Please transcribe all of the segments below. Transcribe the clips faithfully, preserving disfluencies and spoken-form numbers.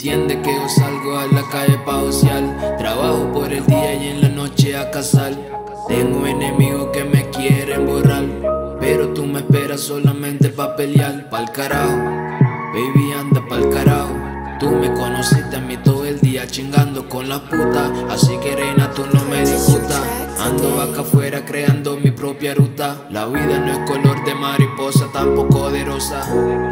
entiende que yo salgo a la calle pa' ociar. Trabajo por el día y en la noche a cazar. Tengo enemigos que me quieren borrar, pero tú me esperas solamente pa' pelear. Pa'l carajo, baby, anda pa'l carajo. Tú me conociste a mí todo el día chingando con la puta, así que reina tú no me discutas. Ando acá afuera creando mi propia ruta. La vida no es color de mariposa, tampoco de rosa,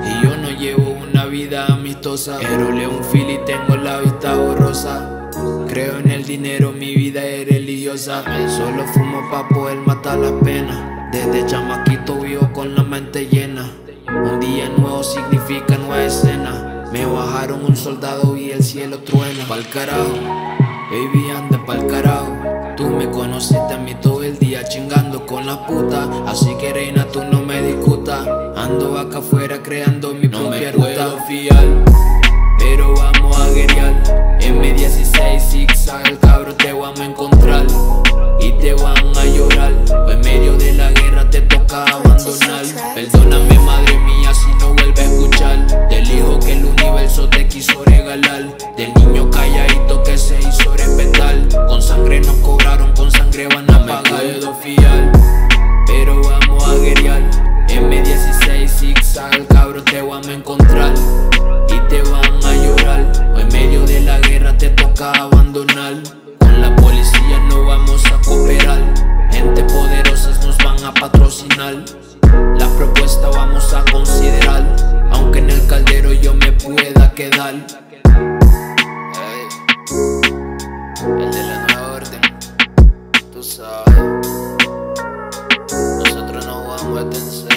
y yo no llevo una vida amistosa. Pero leo un fil y tengo la vista borrosa. Creo en el dinero, mi vida es religiosa. Solo fumo pa' poder matar las penas. Desde chamaquito vivo con la mente llena. Un día nuevo significa nueva escena. Me bajaron un soldado y el cielo truena. Pa'l carajo, baby, anda pa'l carajo. Tú me conociste a mí todo el día chingando con la puta, así que reina tú no me discutas. Ando acá afuera creando mi no propia ruta. No me puedo fiar, pero vamos a guerrear. M dieciséis zigzag, cabrón, te vamos a encontrar y te van a llorar, pues en medio de la guerra te toca abandonar. Perdóname, madre mía, si no vuelve a escuchar del hijo que el universo te quiso regalar, del niño calladito que se hizo respetar. Con sangre nos cobraron, con sangre van a pagar. No me puedo fiar, pero vamos a guerrear. M dieciséis zigzag, cabrón, te vamos a encontrar y te van a llorar, o en medio de la guerra te toca abandonar. Con la policía no vamos a cooperar, gente poderosas nos van a patrocinar. La propuesta vamos a considerar, aunque en el caldero yo me pueda quedar. Hey, el de la nueva orden, tú sabes, nosotros no jugamos a tencer.